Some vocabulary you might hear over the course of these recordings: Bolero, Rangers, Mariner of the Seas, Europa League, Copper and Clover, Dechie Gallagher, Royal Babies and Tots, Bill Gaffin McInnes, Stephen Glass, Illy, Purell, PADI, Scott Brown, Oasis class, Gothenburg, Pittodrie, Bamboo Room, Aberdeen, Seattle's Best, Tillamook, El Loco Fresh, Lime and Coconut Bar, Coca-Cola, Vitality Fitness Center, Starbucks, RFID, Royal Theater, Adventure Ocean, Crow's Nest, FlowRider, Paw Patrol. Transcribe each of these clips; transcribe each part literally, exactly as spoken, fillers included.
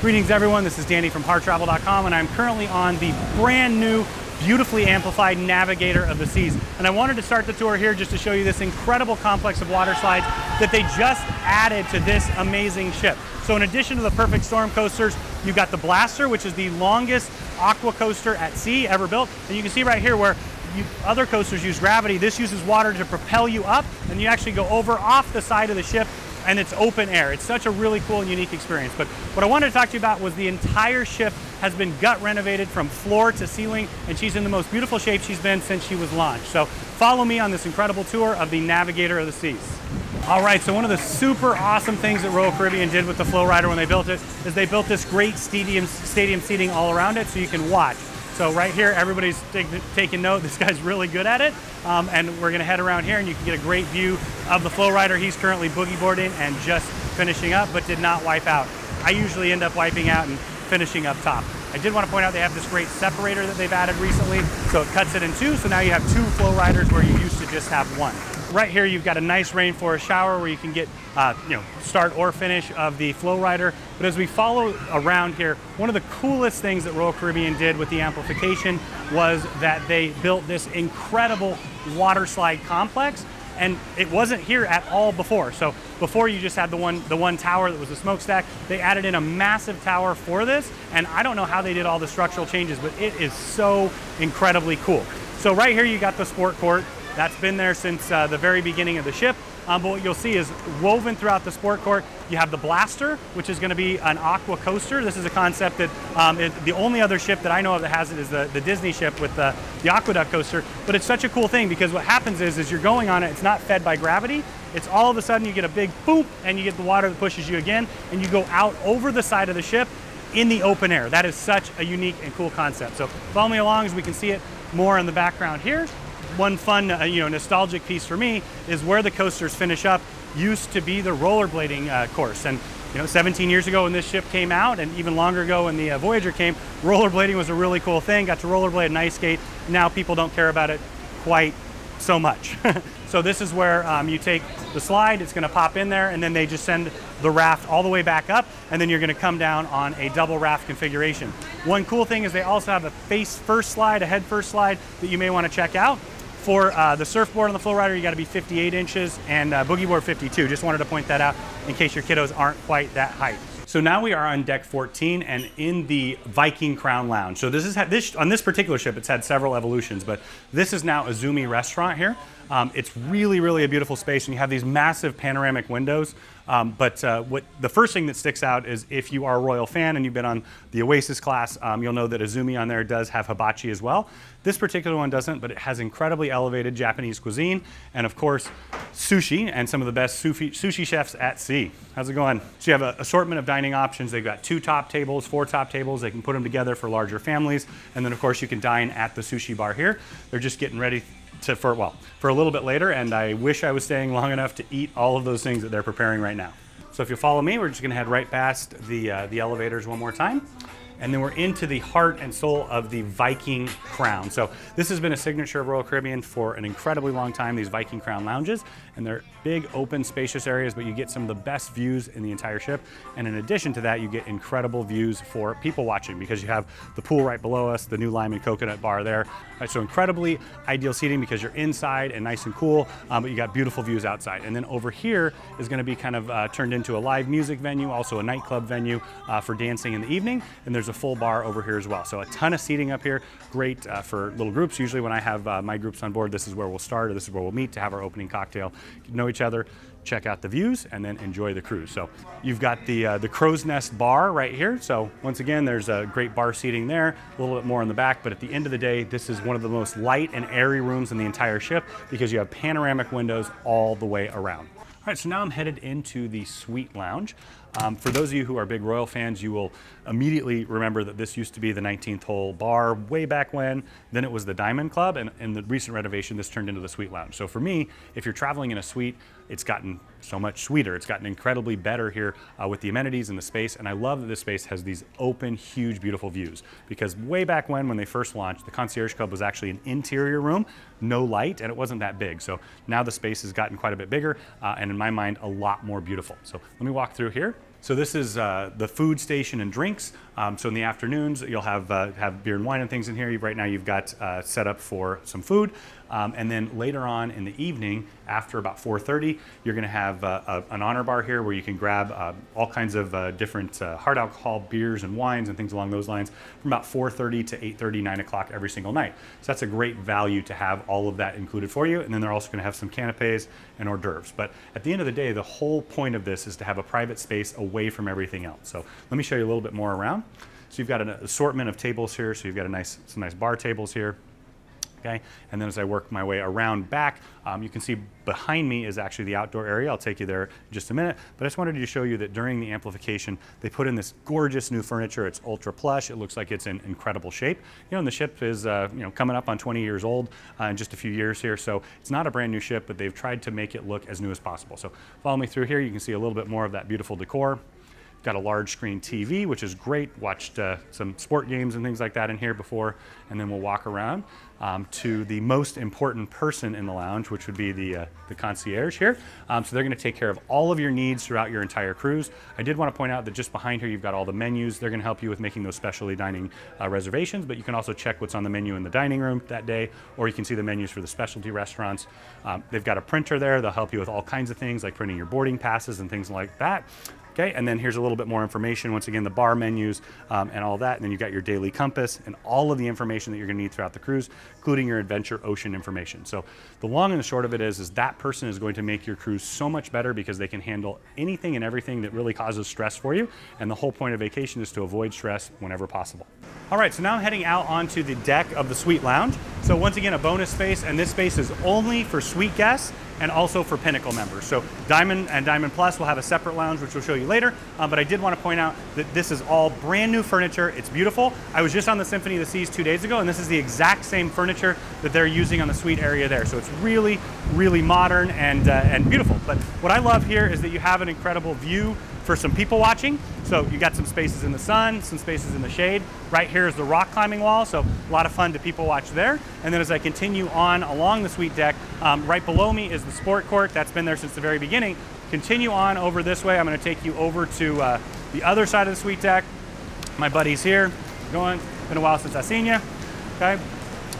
Greetings everyone, this is Danny from Harr Travel dot com and I'm currently on the brand new, beautifully amplified Navigator of the Seas. And I wanted to start the tour here just to show you this incredible complex of water slides that they just added to this amazing ship. So in addition to the Perfect Storm coasters, you've got the Blaster, which is the longest aqua coaster at sea ever built. And you can see right here where you, other coasters use gravity, this uses water to propel you up and you actually go over off the side of the ship and it's open air. It's such a really cool and unique experience. But what I wanted to talk to you about was the entire ship has been gut renovated from floor to ceiling, and she's in the most beautiful shape she's been since she was launched. So follow me on this incredible tour of the Navigator of the Seas. All right, so one of the super awesome things that Royal Caribbean did with the FlowRider when they built it is they built this great stadium, stadium seating all around it so you can watch. So right here, everybody's taking note. This guy's really good at it. Um, and we're gonna head around here and you can get a great view of the FlowRider. He's currently boogie boarding and just finishing up, but did not wipe out. I usually end up wiping out and finishing up top. I did wanna point out they have this great separator that they've added recently. So it cuts it in two. So now you have two FlowRiders where you used to just have one. Right here, you've got a nice rainforest shower where you can get, uh, you know, start or finish of the FlowRider. But as we follow around here, one of the coolest things that Royal Caribbean did with the amplification was that they built this incredible water slide complex, and it wasn't here at all before. So before you just had the one, the one tower that was a smokestack. They added in a massive tower for this, and I don't know how they did all the structural changes, but it is so incredibly cool. So right here, you got the sport court. That's been there since uh, the very beginning of the ship. Um, but what you'll see is woven throughout the sport court, you have the Blaster, which is gonna be an aqua coaster. This is a concept that um, it, the only other ship that I know of that has it is the, the Disney ship with the, the aqueduct coaster. But it's such a cool thing because what happens is, is you're going on it, it's not fed by gravity. It's all of a sudden you get a big boop and you get the water that pushes you again and you go out over the side of the ship in the open air. That is such a unique and cool concept. So follow me along as we can see it more in the background here. One fun, uh, you know, nostalgic piece for me is where the coasters finish up used to be the rollerblading uh, course. And, you know, seventeen years ago when this ship came out and even longer ago when the uh, Voyager came, rollerblading was a really cool thing. Got to rollerblade and ice skate. Now people don't care about it quite so much. So this is where um, you take the slide, it's gonna pop in there, and then they just send the raft all the way back up, and then you're gonna come down on a double raft configuration. One cool thing is they also have a face first slide, a head first slide that you may wanna check out. For uh, the surfboard on the FlowRider, you got to be fifty-eight inches and uh, boogie board fifty-two. Just wanted to point that out in case your kiddos aren't quite that height. So now we are on deck fourteen and in the Viking Crown Lounge. So this is this on this particular ship, it's had several evolutions, but this is now Izumi restaurant here. Um, it's really, really a beautiful space, and you have these massive panoramic windows. Um, but uh, what the first thing that sticks out is if you are a Royal fan and you've been on the Oasis class, um, you'll know that Izumi on there does have hibachi as well. This particular one doesn't, but it has incredibly elevated Japanese cuisine and of course sushi and some of the best sushi, sushi chefs at sea. How's it going? So you have an assortment of dining options. They've got two top tables, four top tables. They can put them together for larger families. And then of course you can dine at the sushi bar here. They're just getting ready to, for, well, for a little bit later, and I wish I was staying long enough to eat all of those things that they're preparing right now. So if you'll follow me, we're just gonna head right past the, uh, the elevators one more time. And then we're into the heart and soul of the Viking Crown. So this has been a signature of Royal Caribbean for an incredibly long time, these Viking Crown lounges, and they're big, open, spacious areas, but you get some of the best views in the entire ship. And in addition to that, you get incredible views for people watching because you have the pool right below us, the new Lime and Coconut Bar there. All right, so incredibly ideal seating because you're inside and nice and cool, um, but you got beautiful views outside. And then over here is gonna be kind of uh, turned into a live music venue, also a nightclub venue uh, for dancing in the evening. And there's a full bar over here as well. So a ton of seating up here, great uh, for little groups. Usually when I have uh, my groups on board, this is where we'll start or this is where we'll meet to have our opening cocktail, get to know each other, check out the views, and then enjoy the cruise. So you've got the, uh, the Crow's Nest Bar right here. So once again, there's a great bar seating there, a little bit more in the back, but at the end of the day, this is one of the most light and airy rooms in the entire ship because you have panoramic windows all the way around. All right, so now I'm headed into the Suite Lounge. Um, for those of you who are big Royal fans, you will immediately remember that this used to be the nineteenth hole bar way back when. Then it was the Diamond Club, and in the recent renovation, this turned into the Suite Lounge. So for me, if you're traveling in a suite, it's gotten so much sweeter. It's gotten incredibly better here uh, with the amenities and the space, and I love that this space has these open, huge, beautiful views. Because way back when, when they first launched, the Concierge Club was actually an interior room, no light, and it wasn't that big. So now the space has gotten quite a bit bigger, uh, and in my mind, a lot more beautiful. So let me walk through here. So this is uh, the food station and drinks. Um, so in the afternoons, you'll have uh, have beer and wine and things in here. Right now, you've got uh, set up for some food, um, and then later on in the evening, after about four thirty, you're going to have uh, a, an honor bar here where you can grab uh, all kinds of uh, different uh, hard alcohol beers and wines and things along those lines from about four thirty to eight thirty, nine o'clock every single night. So that's a great value to have all of that included for you. And then they're also going to have some canapes and hors d'oeuvres. But at the end of the day, the whole point of this is to have a private space away from everything else. So let me show you a little bit more around. So you've got an assortment of tables here. So you've got a nice, some nice bar tables here. Okay, and then as I work my way around back, um, you can see behind me is actually the outdoor area. I'll take you there in just a minute. But I just wanted to show you that during the amplification, they put in this gorgeous new furniture. It's ultra plush. It looks like it's in incredible shape. You know, and the ship is uh, you know, coming up on twenty years old uh, in just a few years here. So it's not a brand new ship, but they've tried to make it look as new as possible. So follow me through here. You can see a little bit more of that beautiful decor. Got a large screen T V, which is great. Watched uh, some sport games and things like that in here before. And then we'll walk around um, to the most important person in the lounge, which would be the, uh, the concierge here. Um, so they're going to take care of all of your needs throughout your entire cruise. I did want to point out that just behind here, you've got all the menus. They're going to help you with making those specialty dining uh, reservations, but you can also check what's on the menu in the dining room that day, or you can see the menus for the specialty restaurants. Um, they've got a printer there. They'll help you with all kinds of things like printing your boarding passes and things like that. Okay, and then here's a little bit more information. Once again, the bar menus um, and all that. And then you've got your daily compass and all of the information that you're gonna need throughout the cruise, including your Adventure Ocean information. So the long and the short of it is, is that person is going to make your cruise so much better because they can handle anything and everything that really causes stress for you. And the whole point of vacation is to avoid stress whenever possible. All right, so now I'm heading out onto the deck of the Suite Lounge. So once again, a bonus space, and this space is only for Suite guests and also for Pinnacle members. So Diamond and Diamond Plus will have a separate lounge, which we'll show you later. Um, but I did want to point out that this is all brand new furniture. It's beautiful. I was just on the Symphony of the Seas two days ago, and this is the exact same furniture that they're using on the suite area there. So it's really, really modern and, uh, and beautiful. But what I love here is that you have an incredible view for some people watching. So you got some spaces in the sun, some spaces in the shade. Right here is the rock climbing wall, so a lot of fun to people watch there. And then as I continue on along the suite deck, um, right below me is the sport court. That's been there since the very beginning. Continue on over this way. I'm gonna take you over to uh, the other side of the suite deck. My buddy's here, going. Been a while since I've seen you, okay?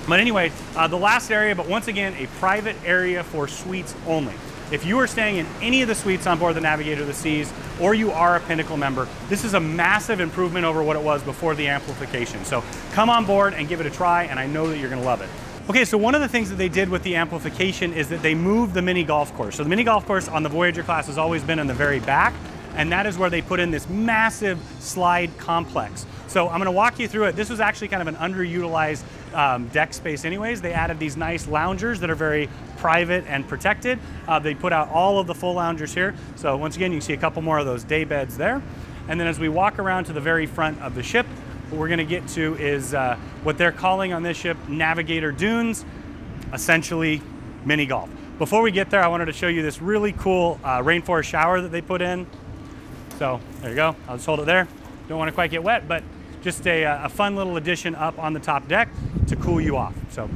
But anyway, uh, the last area, but once again, a private area for suites only. If you are staying in any of the suites on board the Navigator of the Seas, or you are a Pinnacle member, this is a massive improvement over what it was before the amplification. So come on board and give it a try, and I know that you're gonna love it. Okay, so one of the things that they did with the amplification is that they moved the mini golf course. So the mini golf course on the Voyager class has always been in the very back, and that is where they put in this massive slide complex. So I'm gonna walk you through it. This was actually kind of an underutilized um, deck space anyways. They added these nice loungers that are very private and protected. Uh, they put out all of the full loungers here. So once again, you can see a couple more of those day beds there. And then as we walk around to the very front of the ship, what we're gonna get to is uh, what they're calling on this ship, Navigator Dunes, essentially mini golf. Before we get there, I wanted to show you this really cool uh, rainforest shower that they put in. So there you go, I'll just hold it there. Don't wanna quite get wet, but just a, a fun little addition up on the top deck to cool you off. So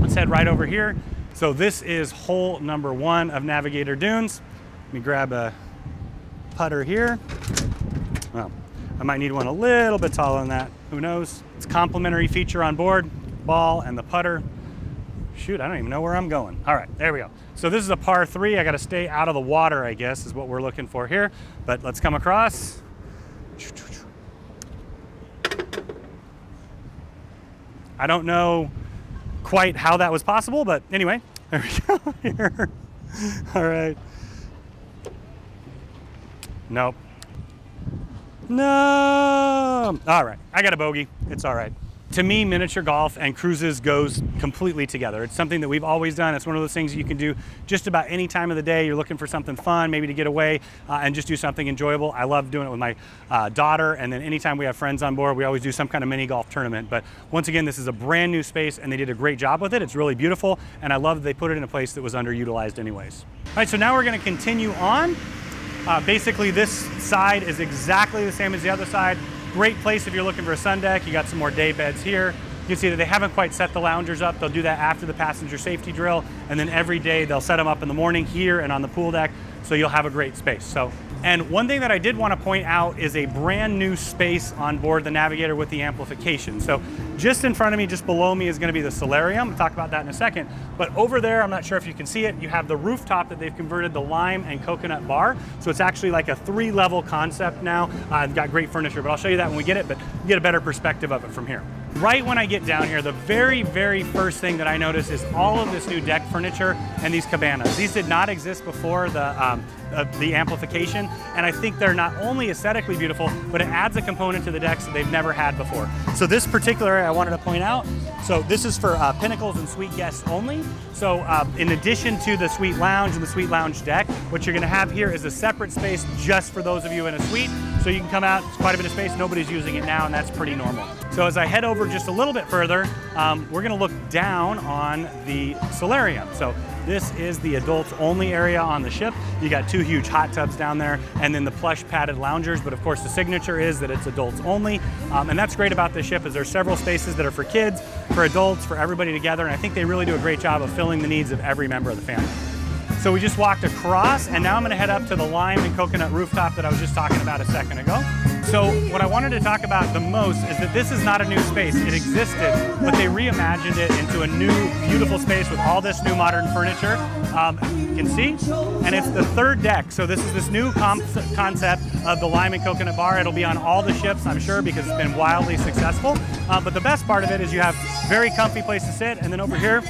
let's head right over here. So this is hole number one of Navigator Dunes. Let me grab a putter here. Well, I might need one a little bit taller than that. Who knows? It's a complimentary feature on board, ball and the putter. Shoot, I don't even know where I'm going. All right, there we go. So this is a par three. I got to stay out of the water, I guess, is what we're looking for here. But let's come across. I don't know quite how that was possible, but anyway, there we go here. All right. Nope. No. All right, I got a bogey. It's all right. To me, miniature golf and cruises goes completely together. It's something that we've always done. It's one of those things that you can do just about any time of the day. You're looking for something fun, maybe to get away uh, and just do something enjoyable. I love doing it with my uh, daughter, and then anytime we have friends on board, we always do some kind of mini golf tournament. But once again, this is a brand new space and they did a great job with it. It's really beautiful, and I love that they put it in a place that was underutilized anyways. All right, so now we're gonna continue on. Uh, basically, this side is exactly the same as the other side. Great place if you're looking for a sun deck. You got some more day beds here. You can see that they haven't quite set the loungers up. They'll do that after the passenger safety drill, and then every day they'll set them up in the morning here and on the pool deck. so you'll have a great space. So, and one thing that I did want to point out is a brand new space on board the Navigator with the amplification. So just in front of me, just below me, is going to be the solarium. We'll talk about that in a second. But over there, I'm not sure if you can see it, you have the rooftop that they've converted the Lime and Coconut Bar. So it's actually like a three-level concept now. Uh, it's got great furniture, but I'll show you that when we get it, but you get a better perspective of it from here. Right when I get down here, the very, very first thing that I notice is all of this new deck furniture and these cabanas. These did not exist before the, um, uh, the amplification, and I think they're not only aesthetically beautiful, but it adds a component to the decks that they've never had before. So this particular area I wanted to point out, so this is for uh, Pinnacles and Suite guests only. So uh, in addition to the Suite Lounge and the Suite Lounge deck, what you're going to have here is a separate space just for those of you in a suite. So you can come out, it's quite a bit of space, nobody's using it now, and that's pretty normal. So as I head over just a little bit further, um, we're gonna look down on the solarium. So this is the adults only area on the ship. You got two huge hot tubs down there and then the plush padded loungers, but of course the signature is that it's adults only. Um, and that's great about this ship is there's several spaces that are for kids, for adults, for everybody together, and I think they really do a great job of filling the needs of every member of the family. So we just walked across, and now I'm gonna head up to the Lime and Coconut rooftop that I was just talking about a second ago. So what I wanted to talk about the most is that this is not a new space. It existed, but they reimagined it into a new, beautiful space with all this new modern furniture. Um, you can see, and it's the third deck. So this is this new concept of the Lime and Coconut Bar. It'll be on all the ships, I'm sure, because it's been wildly successful. Uh, but the best part of it is you have very comfy place to sit, and then over here,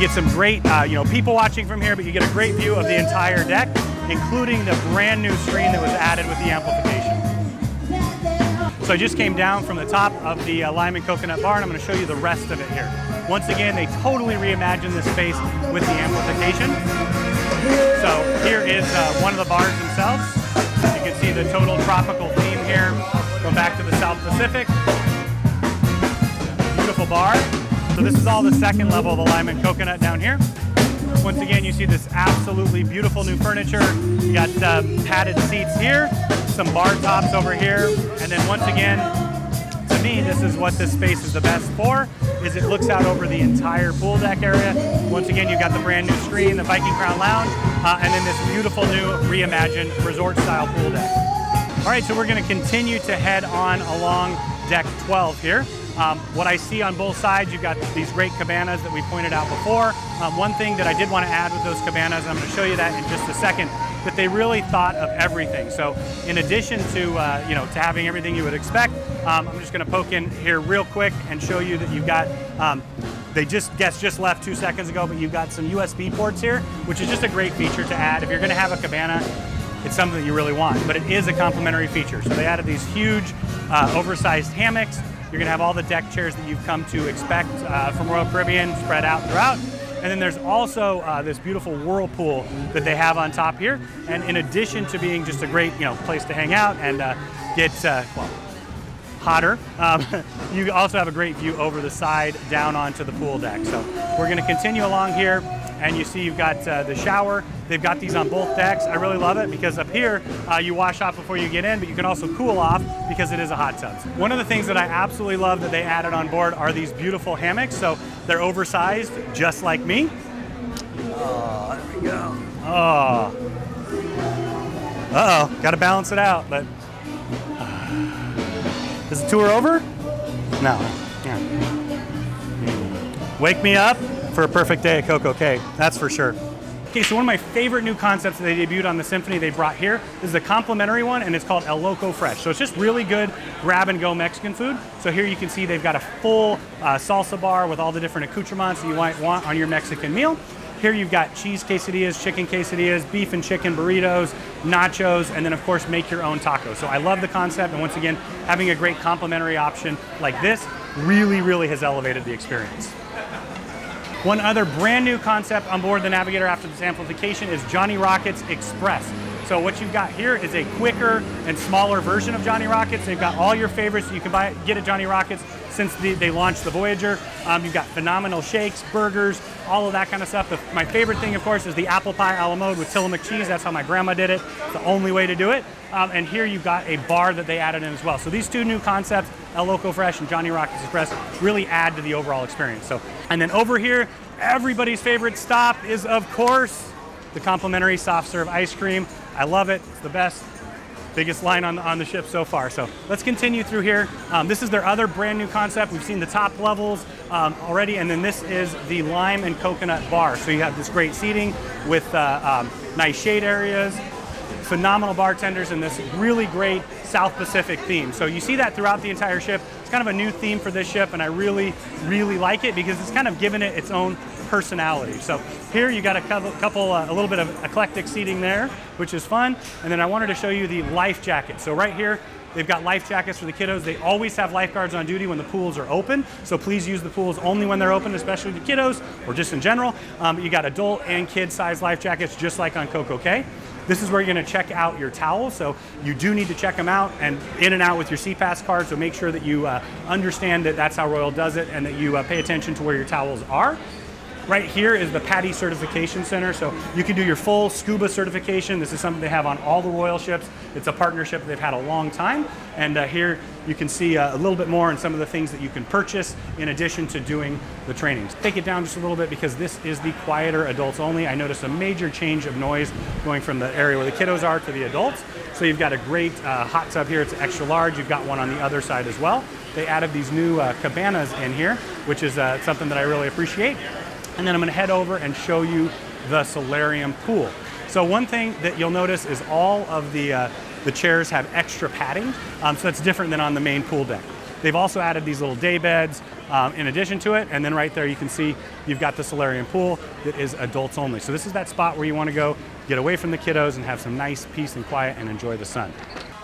get some great, uh, you know, people watching from here, but you get a great view of the entire deck, including the brand new screen that was added with the amplification. So I just came down from the top of the uh, Lime and Coconut Bar, and I'm going to show you the rest of it here. Once again, they totally reimagined this space with the amplification. So here is uh, one of the bars themselves. You can see the total tropical theme here. Go back to the South Pacific. Beautiful bar. So this is all the second level of the Lime and Coconut down here. Once again, you see this absolutely beautiful new furniture. You got uh, padded seats here, some bar tops over here, and then once again, to me, this is what this space is the best for, is it looks out over the entire pool deck area. Once again, you've got the brand new screen, the Viking Crown Lounge, uh, and then this beautiful new reimagined resort-style pool deck. All right, so we're gonna continue to head on along deck twelve here. Um, what I see on both sides, you've got these great cabanas that we pointed out before. Um, one thing that I did want to add with those cabanas, and I'm going to show you that in just a second, that they really thought of everything. So in addition to, uh, you know, to having everything you would expect, um, I'm just going to poke in here real quick and show you that you've got, um, they just guests just left two seconds ago, but you've got some U S B ports here, which is just a great feature to add. If you're going to have a cabana, it's something that you really want, but it is a complimentary feature. So they added these huge uh, oversized hammocks. You're gonna have all the deck chairs that you've come to expect uh, from Royal Caribbean spread out throughout. And then there's also uh, this beautiful whirlpool that they have on top here. And in addition to being just a great, you know, place to hang out and uh, get uh, well, hotter, um, you also have a great view over the side down onto the pool deck. So we're gonna continue along here. And you see you've got uh, the shower. They've got these on both decks. I really love it because up here, uh, you wash off before you get in, but you can also cool off because it is a hot tub. One of the things that I absolutely love that they added on board are these beautiful hammocks. So they're oversized, just like me. Oh, there we go. Oh. Uh-oh, gotta balance it out, but. Is the tour over? No. Yeah. Wake me up for a perfect day at Coco Cay, that's for sure. Okay, so one of my favorite new concepts that they debuted on the Symphony they brought here is the complimentary one, and it's called El Loco Fresh. So it's just really good grab-and-go Mexican food. So here you can see they've got a full uh, salsa bar with all the different accoutrements that you might want on your Mexican meal. Here you've got cheese quesadillas, chicken quesadillas, beef and chicken burritos, nachos, and then of course make your own tacos. So I love the concept, and once again, having a great complimentary option like this really, really has elevated the experience. One other brand new concept on board the Navigator after this amplification is Johnny Rockets Express. So what you've got here is a quicker and smaller version of Johnny Rockets. They've got all your favorites you can buy, get at Johnny Rockets since the, they launched the Voyager. Um, you've got phenomenal shakes, burgers, all of that kind of stuff. The, my favorite thing, of course, is the apple pie a la mode with Tillamook cheese. That's how my grandma did it. It's the only way to do it. Um, and here you've got a bar that they added in as well. So these two new concepts, El Loco Fresh and Johnny Rockets Express, really add to the overall experience. So, and then over here, Everybody's favorite stop is, of course, the complimentary soft serve ice cream. I love it, it's the best, biggest line on, on the ship so far. So let's continue through here. Um, this is their other brand new concept. We've seen the top levels um, already, and then this is the Lime and Coconut Bar. So you have this great seating with uh, um, nice shade areas, phenomenal bartenders, and this really great South Pacific theme. So you see that throughout the entire ship. It's kind of a new theme for this ship, and I really, really like it because it's kind of given it its own personality. So here you got a couple, couple uh, a little bit of eclectic seating there, which is fun. And then I wanted to show you the life jacket. So right here, they've got life jackets for the kiddos. They always have lifeguards on duty when the pools are open. So please use the pools only when they're open, especially the kiddos or just in general. Um, you got adult and kid size life jackets, just like on Coco Cay. This is where you're gonna check out your towels. So you do need to check them out and in and out with your SeaPass card. So make sure that you uh, understand that that's how Royal does it and that you uh, pay attention to where your towels are. Right here is the PADI Certification Center. So you can do your full scuba certification. This is something they have on all the Royal ships. It's a partnership they've had a long time. And uh, here you can see uh, a little bit more on some of the things that you can purchase in addition to doing the trainings. Take it down just a little bit because this is the quieter adults only. I noticed a major change of noise going from the area where the kiddos are to the adults. So you've got a great uh, hot tub here. It's extra large. You've got one on the other side as well. They added these new uh, cabanas in here, which is uh, something that I really appreciate. And then I'm gonna head over and show you the solarium pool. So one thing that you'll notice is all of the, uh, the chairs have extra padding, um, so that's different than on the main pool deck. They've also added these little day beds um, in addition to it, and then right there you can see you've got the solarium pool that is adults only. So this is that spot where you wanna go, get away from the kiddos and have some nice peace and quiet and enjoy the sun.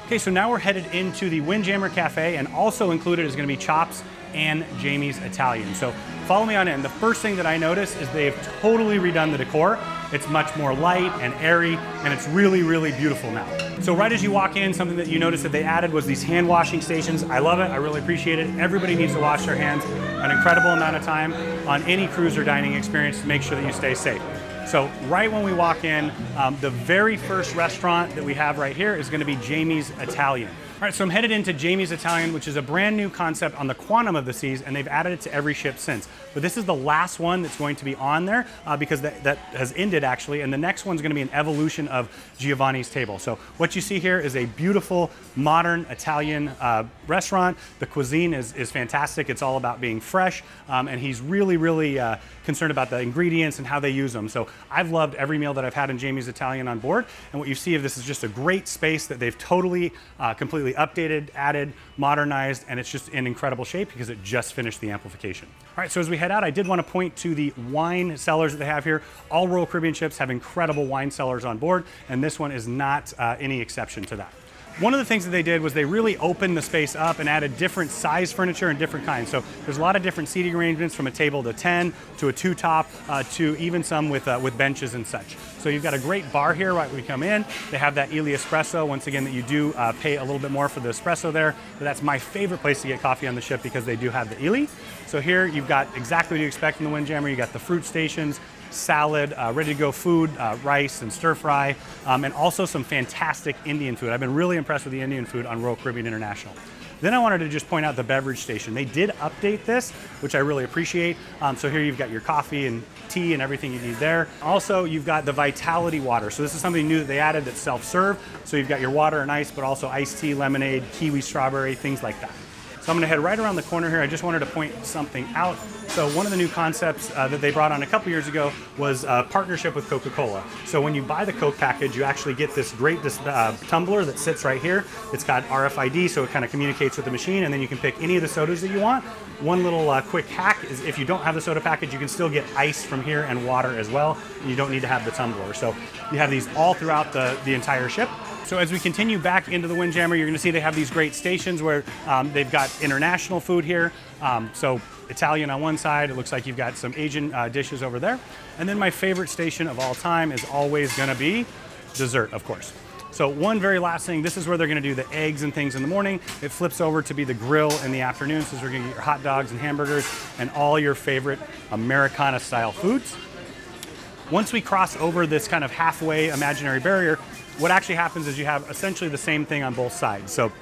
Okay, so now we're headed into the Windjammer Cafe, and also included is gonna be Chops and Jamie's Italian. So follow me on in. The first thing that I notice is they've totally redone the decor. It's much more light and airy, and it's really, really beautiful now. So right as you walk in, something that you notice that they added was these hand washing stations. I love it, I really appreciate it. Everybody needs to wash their hands an incredible amount of time on any cruise or dining experience to make sure that you stay safe. So right when we walk in, um, the very first restaurant that we have right here is gonna be Jamie's Italian. All right, so I'm headed into Jamie's Italian, which is a brand new concept on the Quantum of the Seas, and they've added it to every ship since. But this is the last one that's going to be on there uh, because that, that has ended actually, and the next one's gonna be an evolution of Giovanni's Table. So what you see here is a beautiful, modern Italian uh, restaurant. The cuisine is, is fantastic. It's all about being fresh, um, and he's really, really uh, concerned about the ingredients and how they use them. So I've loved every meal that I've had in Jamie's Italian on board, and what you see of this is just a great space that they've totally, uh, completely updated, added, modernized, and it's just in incredible shape because it just finished the amplification. All right, so as we head out, I did want to point to the wine cellars that they have here. All Royal Caribbean ships have incredible wine cellars on board, and this one is not uh, any exception to that. One of the things that they did was they really opened the space up and added different size furniture and different kinds. So there's a lot of different seating arrangements from a table to ten, to a two top, uh, to even some with, uh, with benches and such. So you've got a great bar here right when we come in. They have that Illy espresso, once again, that you do uh, pay a little bit more for the espresso there. But that's my favorite place to get coffee on the ship because they do have the Illy. So here you've got exactly what you expect in the Windjammer. You got the fruit stations, salad, uh, ready to go food, uh, rice and stir fry, um, and also some fantastic Indian food. I've been really impressed with the Indian food on Royal Caribbean International. Then I wanted to just point out the beverage station. They did update this, which I really appreciate. Um, so here you've got your coffee and tea and everything you need there. Also, you've got the Vitality Water. So this is something new that they added that's self-serve. So you've got your water and ice, but also iced tea, lemonade, kiwi, strawberry, things like that. So I'm gonna head right around the corner here. I just wanted to point something out. So one of the new concepts uh, that they brought on a couple years ago was a partnership with Coca-Cola. So when you buy the Coke package, you actually get this great this, uh, tumbler that sits right here. It's got R F I D, so it kind of communicates with the machine, and then you can pick any of the sodas that you want. One little uh, quick hack is if you don't have the soda package, you can still get ice from here and water as well. You don't need to have the tumbler. So you have these all throughout the, the entire ship. So as we continue back into the Windjammer, you're gonna see they have these great stations where um, they've got international food here. Um, so Italian on one side, it looks like you've got some Asian uh, dishes over there. And then my favorite station of all time is always gonna be dessert, of course. So one very last thing, this is where they're gonna do the eggs and things in the morning. It flips over to be the grill in the afternoon. So we're gonna get your hot dogs and hamburgers and all your favorite Americana style foods. Once we cross over this kind of halfway imaginary barrier, what actually happens is you have essentially the same thing on both sides. So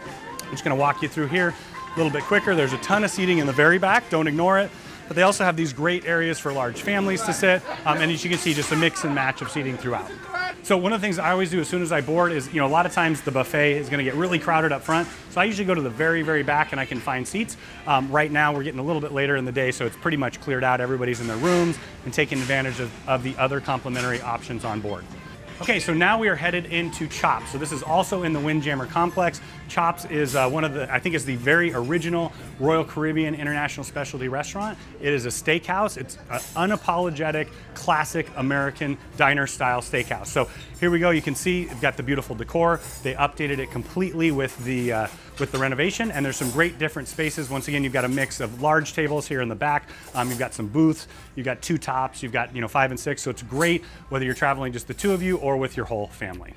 I'm just gonna walk you through here a little bit quicker. There's a ton of seating in the very back, don't ignore it. but they also have these great areas for large families to sit, um, and as you can see, just a mix and match of seating throughout. So one of the things I always do as soon as I board is, you know, a lot of times the buffet is going to get really crowded up front, so I usually go to the very, very back and I can find seats. Um, right now we're getting a little bit later in the day, so it's pretty much cleared out. Everybody's in their rooms and taking advantage of, of the other complimentary options on board. Okay, so now we are headed into Chops. So this is also in the Windjammer complex. Chops is uh, one of the, I think is the very original Royal Caribbean International Specialty Restaurant. It is a steakhouse. It's an unapologetic, classic American diner-style steakhouse. So here we go. You can see they've got the beautiful decor. They updated it completely with the uh, with the renovation, and there's some great different spaces. Once again, you've got a mix of large tables here in the back. Um, you've got some booths. You've got two tops. You've got, you know, five and six. So it's great whether you're traveling just the two of you or with your whole family.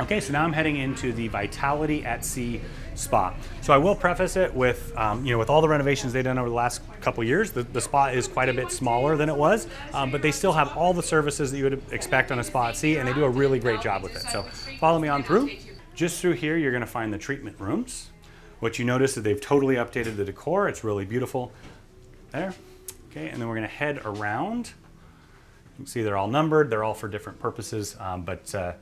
Okay, so now I'm heading into the Vitality at Sea Spa. So I will preface it with, um, you know, with all the renovations they've done over the last couple years, the, the spa is quite a bit smaller than it was, um, but they still have all the services that you would expect on a spa at sea, and they do a really great job with it. So follow me on through. Just through here, you're gonna find the treatment rooms. What you notice is they've totally updated the decor. It's really beautiful there. Okay, and then we're gonna head around. You can see they're all numbered. They're all for different purposes, um, but uh,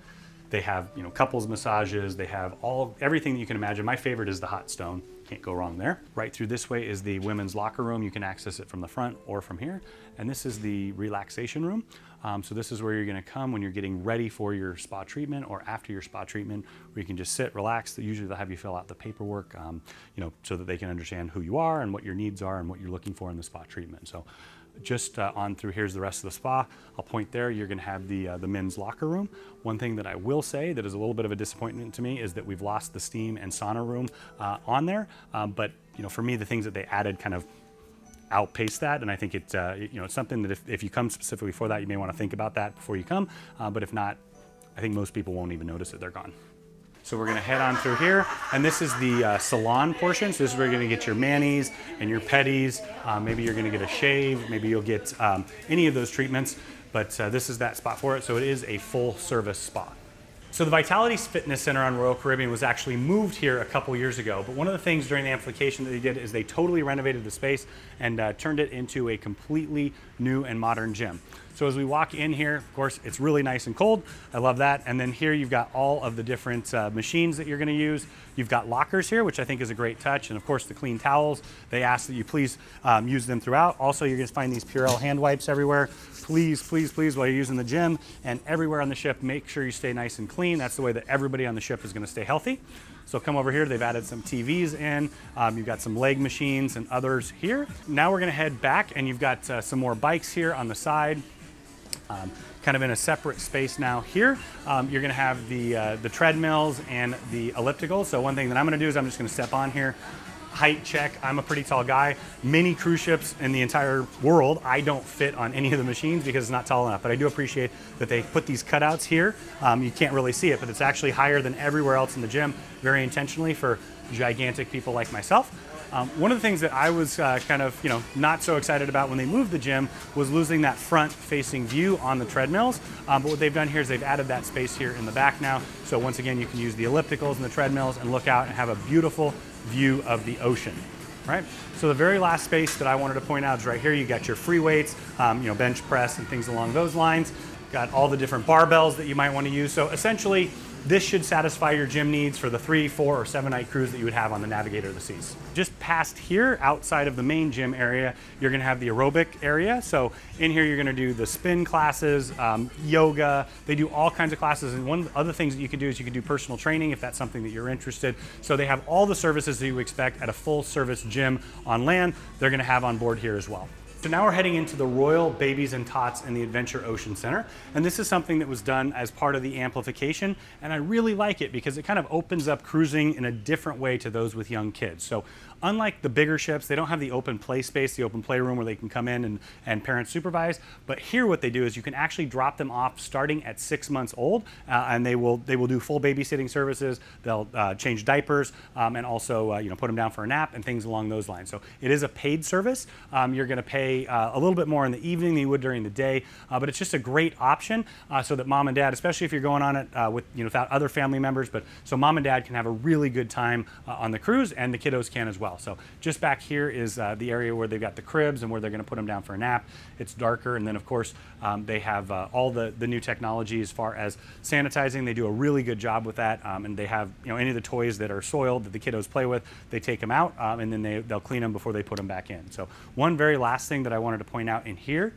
they have, you know, couples massages. They have all everything that you can imagine. My favorite is the hot stone. Can't go wrong there. Right through this way is the women's locker room. You can access it from the front or from here. And this is the relaxation room. Um, so this is where you're gonna come when you're getting ready for your spa treatment or after your spa treatment, where you can just sit, relax. Usually they'll have you fill out the paperwork, um, you know, so that they can understand who you are and what your needs are and what you're looking for in the spa treatment. So just uh, on through, here's the rest of the spa. I'll point there, you're gonna have the, uh, the men's locker room. One thing that I will say that is a little bit of a disappointment to me is that we've lost the steam and sauna room uh, on there. Um, but, you know, for me, the things that they added kind of outpace that, and I think it's, uh, you know, it's something that if, if you come specifically for that, you may want to think about that before you come, uh, but if not, I think most people won't even notice that they're gone. So we're going to head on through here, and this is the uh, salon portion. So this is where you're going to get your manis and your pedis. Uh, maybe you're going to get a shave. Maybe you'll get um, any of those treatments, but uh, this is that spot for it. So it is a full service spa. So the Vitality Fitness Center on Royal Caribbean was actually moved here a couple years ago, but one of the things during the amplification that they did is they totally renovated the space and uh, turned it into a completely new and modern gym. So as we walk in here, of course, it's really nice and cold. I love that. And then here you've got all of the different uh, machines that you're gonna use. You've got lockers here, which I think is a great touch. And of course, the clean towels, they ask that you please um, use them throughout. Also, you're gonna find these Purell hand wipes everywhere. Please, please, please, while you're using the gym and everywhere on the ship, make sure you stay nice and clean. That's the way that everybody on the ship is gonna stay healthy. So come over here, they've added some T Vs in. Um, you've got some leg machines and others here. Now we're gonna head back, and you've got uh, some more bikes here on the side. Um, kind of in a separate space now here. Um, you're gonna have the, uh, the treadmills and the ellipticals. So one thing that I'm gonna do is I'm just gonna step on here. Height check, I'm a pretty tall guy. Many cruise ships in the entire world, I don't fit on any of the machines because it's not tall enough, but I do appreciate that they put these cutouts here. Um, you can't really see it, but it's actually higher than everywhere else in the gym, very intentionally for gigantic people like myself. Um, one of the things that I was uh, kind of, you know, not so excited about when they moved the gym was losing that front-facing view on the treadmills. Um, but what they've done here is they've added that space here in the back now. So once again, you can use the ellipticals and the treadmills and look out and have a beautiful view of the ocean. Right? So the very last space that I wanted to point out is right here. You got your free weights, um, you know, bench press and things along those lines. Got all the different barbells that you might want to use. So essentially, this should satisfy your gym needs for the three, four, or seven night cruise that you would have on the Navigator of the Seas. Just past here, outside of the main gym area, you're gonna have the aerobic area. So in here, you're gonna do the spin classes, um, yoga. They do all kinds of classes. And one of the other things that you can do is you can do personal training if that's something that you're interested. So they have all the services that you expect at a full service gym on land. They're gonna have on board here as well. So now we're heading into the Royal Babies and Tots in the Adventure Ocean Center. And this is something that was done as part of the amplification. And I really like it because it kind of opens up cruising in a different way to those with young kids. So unlike the bigger ships, they don't have the open play space, the open playroom where they can come in and, and parents supervise. But here what they do is you can actually drop them off starting at six months old. Uh, and they will, they will do full babysitting services. They'll uh, change diapers um, and also uh, you know, put them down for a nap and things along those lines. So it is a paid service. Um, you're gonna pay away uh, a little bit more in the evening than you would during the day, uh, but it's just a great option uh, so that mom and dad, especially if you're going on it uh, with you know without other family members, but so mom and dad can have a really good time uh, on the cruise, and the kiddos can as well. So just back here is uh, the area where they've got the cribs and where they're going to put them down for a nap. It's darker, and then of course um, they have uh, all the the new technology as far as sanitizing. They do a really good job with that, um, and they have you know any of the toys that are soiled that the kiddos play with, they take them out um, and then they they'll clean them before they put them back in. So one very last thing that I wanted to point out in here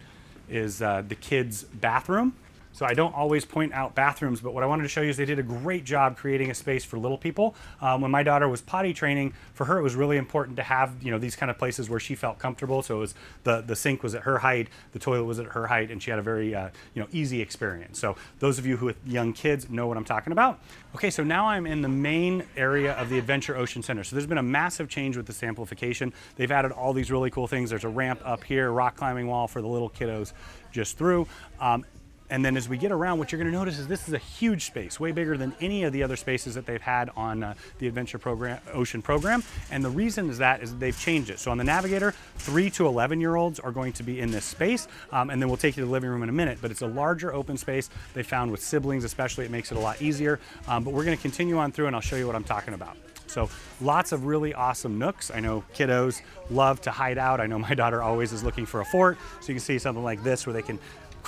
is uh, the kids' bathroom. So I don't always point out bathrooms, but what I wanted to show you is they did a great job creating a space for little people. Um, when my daughter was potty training, for her it was really important to have you know these kind of places where she felt comfortable. So it was the the sink was at her height, the toilet was at her height, and she had a very uh, you know easy experience. So those of you who with young kids know what I'm talking about. Okay, so now I'm in the main area of the Adventure Ocean Center. So there's been a massive change with the samplification. They've added all these really cool things. There's a ramp up here, rock climbing wall for the little kiddos just through. Um, And then as we get around, what you're going to notice is this is a huge space, way bigger than any of the other spaces that they've had on uh, the Adventure program, Ocean program. And the reason is that is they've changed it. So on the Navigator, three to eleven year olds are going to be in this space. Um, and then we'll take you to the living room in a minute, but it's a larger open space. They found with siblings, especially, it makes it a lot easier. Um, but we're going to continue on through and I'll show you what I'm talking about. So lots of really awesome nooks. I know kiddos love to hide out. I know my daughter always is looking for a fort. So you can see something like this where they can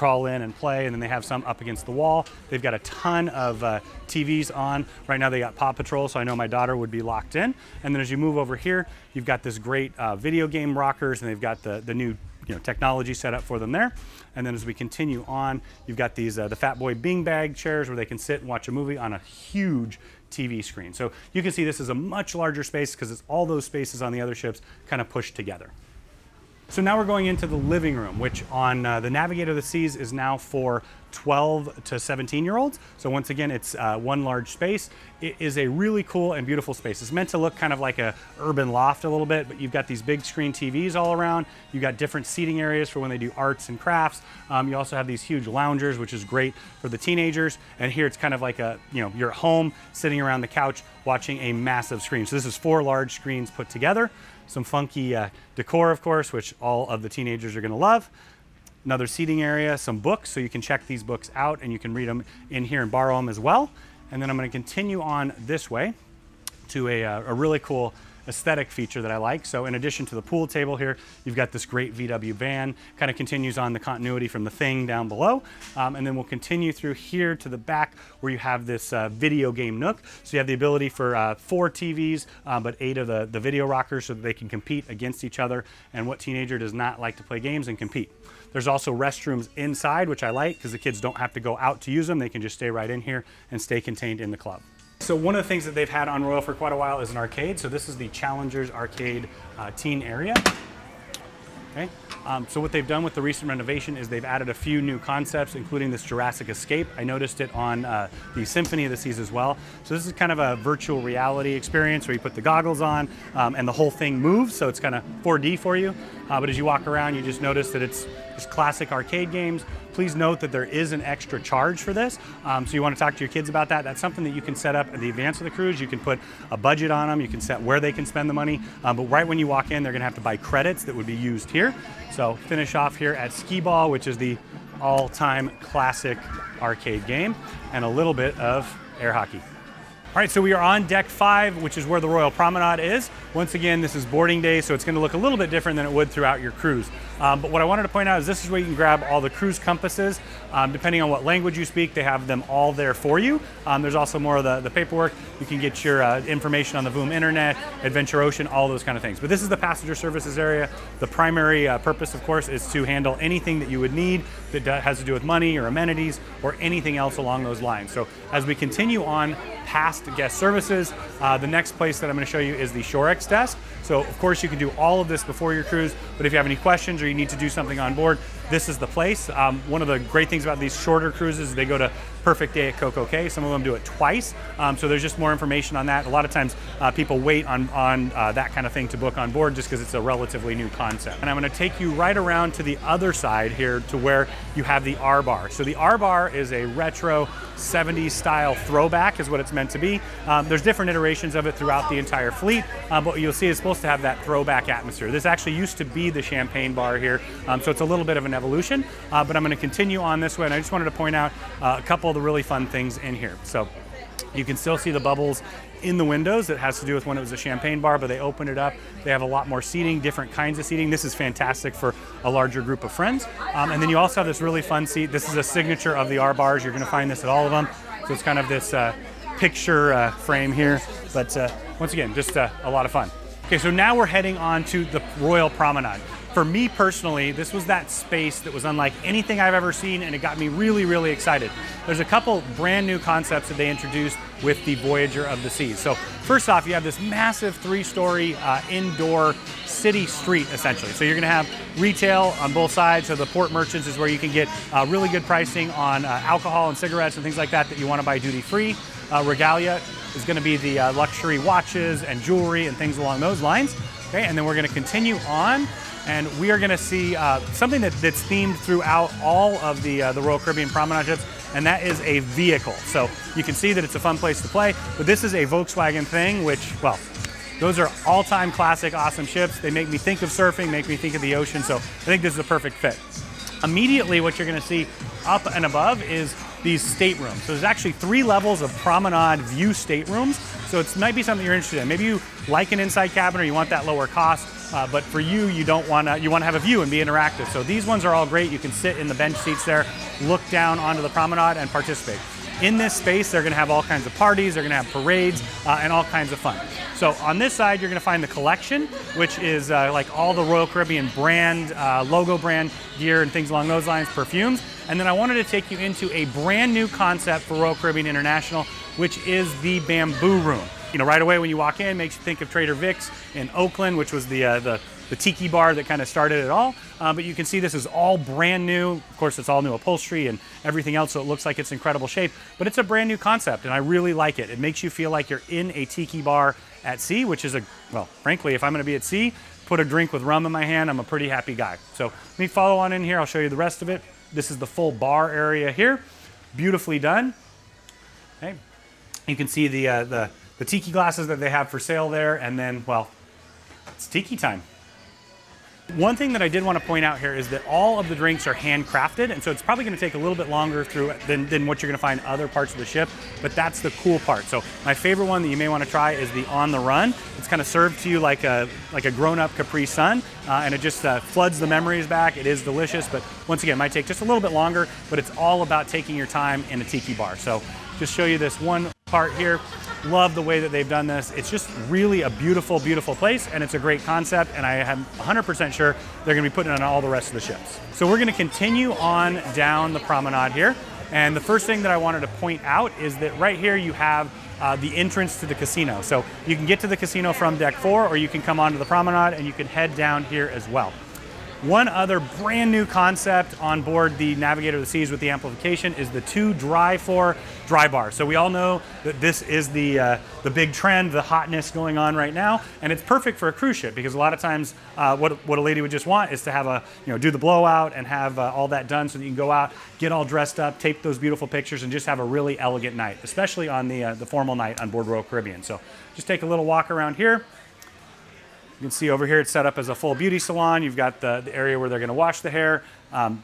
crawl in and play, and then they have some up against the wall. They've got a ton of uh, T Vs on. Right now they got Paw Patrol, so I know my daughter would be locked in. And then as you move over here, you've got this great uh, video game rockers, and they've got the, the new you know, technology set up for them there. And then as we continue on, you've got these uh, the Fat Boy Bing Bag chairs where they can sit and watch a movie on a huge T V screen. So you can see this is a much larger space because it's all those spaces on the other ships kind of pushed together. So now we're going into the living room, which on uh, the Navigator of the Seas is now for twelve to seventeen year olds. So once again, it's uh, one large space. It is a really cool and beautiful space. It's meant to look kind of like a urban loft a little bit, but you've got these big screen T Vs all around. You've got different seating areas for when they do arts and crafts. Um, you also have these huge loungers, which is great for the teenagers. And here it's kind of like a, you know, you're at home sitting around the couch watching a massive screen. So this is four large screens put together. Some funky uh, decor, of course, which all of the teenagers are going to love. Another seating area, some books, so you can check these books out and you can read them in here and borrow them as well. And then I'm going to continue on this way to a, uh, a really cool aesthetic feature that I like. So in addition to the pool table here, you've got this great V W van, kind of continues on the continuity from the thing down below. Um, and then we'll continue through here to the back where you have this uh, video game nook. So you have the ability for uh, four T Vs, uh, but eight of the, the video rockers so that they can compete against each other. And what teenager does not like to play games and compete? There's also restrooms inside, which I like because the kids don't have to go out to use them. They can just stay right in here and stay contained in the club. So one of the things that they've had on Royal for quite a while is an arcade. So this is the Challengers Arcade uh, teen area. Okay. Um, so what they've done with the recent renovation is they've added a few new concepts, including this Jurassic Escape. I noticed it on uh, the Symphony of the Seas as well. So this is kind of a virtual reality experience where you put the goggles on um, and the whole thing moves. So it's kind of four D for you. Uh, but as you walk around, you just notice that it's just classic arcade games. Please note that there is an extra charge for this. Um, so you want to talk to your kids about that. That's something that you can set up at the advance of the cruise. You can put a budget on them. You can set where they can spend the money. Um, but right when you walk in, they're going to have to buy credits that would be used here. So finish off here at Skee Ball, which is the all-time classic arcade game, and a little bit of air hockey. All right, so we are on deck five, which is where the Royal Promenade is. Once again, this is boarding day, so it's gonna look a little bit different than it would throughout your cruise. Um, but what I wanted to point out is this is where you can grab all the cruise compasses. Um, depending on what language you speak, they have them all there for you. Um, there's also more of the, the paperwork. You can get your uh, information on the Voom Internet, Adventure Ocean, all those kind of things. But this is the passenger services area. The primary uh, purpose, of course, is to handle anything that you would need that has to do with money or amenities or anything else along those lines. So as we continue on past guest services, uh, the next place that I'm going to show you is the ShoreX desk. So of course you can do all of this before your cruise, but if you have any questions or you need to do something on board, this is the place. Um, one of the great things about these shorter cruises is they go to perfect day at Coco Cay. Some of them do it twice. Um, so there's just more information on that. A lot of times uh, people wait on, on uh, that kind of thing to book on board just because it's a relatively new concept. And I'm gonna take you right around to the other side here to where you have the R Bar. So the R Bar is a retro seventies style throwback is what it's meant to be. Um, there's different iterations of it throughout the entire fleet, uh, but you'll see it's supposed to have that throwback atmosphere. This actually used to be the champagne bar here, um, so it's a little bit of an evolution, uh, but I'm gonna continue on this way, and I just wanted to point out uh, a couple of the really fun things in here. So you can still see the bubbles in the windows. It has to do with when it was a champagne bar, but they opened it up. They have a lot more seating, different kinds of seating. This is fantastic for a larger group of friends. Um, and then you also have this really fun seat. This is a signature of the R Bars. You're gonna find this at all of them. So it's kind of this uh, picture uh, frame here. But uh, once again, just uh, a lot of fun. Okay, so now we're heading on to the Royal Promenade. For me personally, this was that space that was unlike anything I've ever seen, and it got me really, really excited. There's a couple brand new concepts that they introduced with the Voyager of the Seas. So first off, you have this massive three-story uh, indoor city street, essentially. So you're gonna have retail on both sides. So the port merchants is where you can get uh, really good pricing on uh, alcohol and cigarettes and things like that that you wanna buy duty-free. Uh, Regalia is gonna be the uh, luxury watches and jewelry and things along those lines. Okay, and then we're gonna continue on, and we are gonna see uh, something that, that's themed throughout all of the, uh, the Royal Caribbean Promenade ships, and that is a vehicle. So you can see that it's a fun place to play, but this is a Volkswagen thing, which, well, those are all-time classic, awesome ships. They make me think of surfing, make me think of the ocean, so I think this is a perfect fit. Immediately, what you're gonna see up and above is these staterooms. So there's actually three levels of promenade view staterooms. So it might be something you're interested in. Maybe you like an inside cabin or you want that lower cost, uh, but for you, you don't wanna, you wanna have a view and be interactive. So these ones are all great. You can sit in the bench seats there, look down onto the promenade and participate. In this space, they're gonna have all kinds of parties, they're gonna have parades, uh, and all kinds of fun. So on this side, you're gonna find the collection, which is uh, like all the Royal Caribbean brand, uh, logo brand gear and things along those lines, perfumes. And then I wanted to take you into a brand new concept for Royal Caribbean International, which is the Bamboo Room. You know, right away when you walk in, it makes you think of Trader Vic's in Oakland, which was the, uh, the, the tiki bar that kind of started it all. Uh, but you can see this is all brand new. Of course, it's all new upholstery and everything else, so it looks like it's incredible shape, but it's a brand new concept, and I really like it. It makes you feel like you're in a tiki bar at sea, which is a, well, frankly, if I'm gonna be at sea, put a drink with rum in my hand, I'm a pretty happy guy. So let me follow on in here, I'll show you the rest of it. This is the full bar area here. Beautifully done. Okay. You can see the, uh, the, the tiki glasses that they have for sale there, and then, well, it's tiki time. One thing that I did want to point out here is that all of the drinks are handcrafted, and so it's probably going to take a little bit longer through than, than what you're going to find other parts of the ship, but that's the cool part. So my favorite one that you may want to try is the On the Run. It's kind of served to you like a, like a grown-up Capri Sun, uh, and it just uh, floods the memories back. It is delicious, but once again, it might take just a little bit longer, but it's all about taking your time in a tiki bar. So just show you this one part here. Love the way that they've done this. It's just really a beautiful, beautiful place, and it's a great concept, and I am one hundred percent sure they're gonna be putting it on all the rest of the ships. So we're gonna continue on down the promenade here, and the first thing that I wanted to point out is that right here you have uh, the entrance to the casino. So you can get to the casino from deck four, or you can come onto the promenade, and you can head down here as well. One other brand new concept on board the Navigator of the Seas with the amplification is the two dry for dry bar. So we all know that this is the, uh, the big trend, the hotness going on right now, and it's perfect for a cruise ship because a lot of times uh, what, what a lady would just want is to have a, you know, do the blowout and have uh, all that done so that you can go out, get all dressed up, take those beautiful pictures, and just have a really elegant night, especially on the, uh, the formal night on board Royal Caribbean. So just take a little walk around here. You can see over here it's set up as a full beauty salon. You've got the, the area where they're gonna wash the hair, um,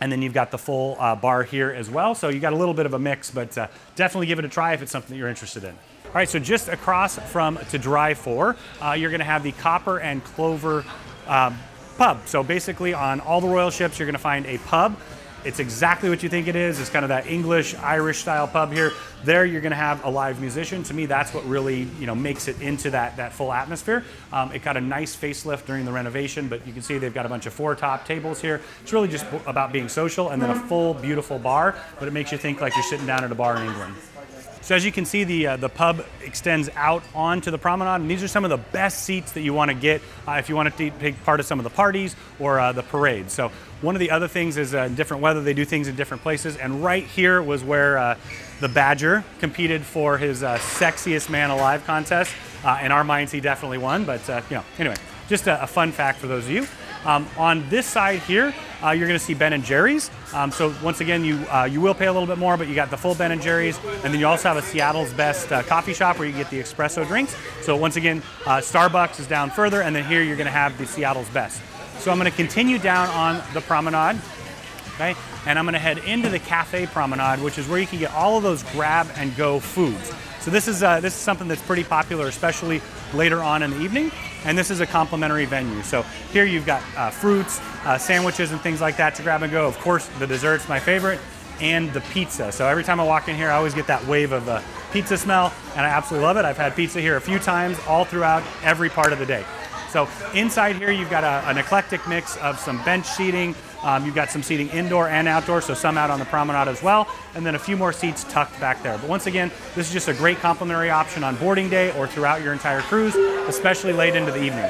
and then you've got the full uh, bar here as well. So you got a little bit of a mix, but uh, definitely give it a try if it's something that you're interested in. All right, so just across from to dry for, uh, you're gonna have the Copper and Clover um, pub. So basically on all the Royal ships, you're gonna find a pub. It's exactly what you think it is. It's kind of that English, Irish style pub here. There you're gonna have a live musician. To me, that's what really, you know, makes it into that, that full atmosphere. Um, it got a nice facelift during the renovation, but you can see they've got a bunch of four top tables here. It's really just about being social, and then a full, beautiful bar, but it makes you think like you're sitting down at a bar in England. So as you can see, the, uh, the pub extends out onto the promenade, and these are some of the best seats that you want to get uh, if you want to take part of some of the parties or uh, the parades. So one of the other things is uh, in different weather, they do things in different places, and right here was where uh, the Badger competed for his uh, Sexiest Man Alive contest. Uh, in our minds, he definitely won, but uh, you know, anyway, just a, a fun fact for those of you. Um, on this side here, uh, you're going to see Ben and Jerry's. Um, so once again, you uh, you will pay a little bit more, but you got the full Ben and Jerry's, and then you also have a Seattle's Best uh, coffee shop where you get the espresso drinks. So once again, uh, Starbucks is down further, and then here you're going to have the Seattle's Best. So I'm going to continue down on the promenade, okay? And I'm going to head into the cafe promenade, which is where you can get all of those grab and go foods. So this is uh, this is something that's pretty popular, especially later on in the evening. And this is a complimentary venue. So here you've got uh, fruits, uh, sandwiches, and things like that to grab and go. Of course, the dessert's my favorite, and the pizza. So every time I walk in here, I always get that wave of the pizza smell, and I absolutely love it. I've had pizza here a few times, all throughout every part of the day. So inside here, you've got a, an eclectic mix of some bench seating. Um, you've got some seating indoor and outdoor, so some out on the promenade as well, and then a few more seats tucked back there. But once again, this is just a great complimentary option on boarding day or throughout your entire cruise, especially late into the evening.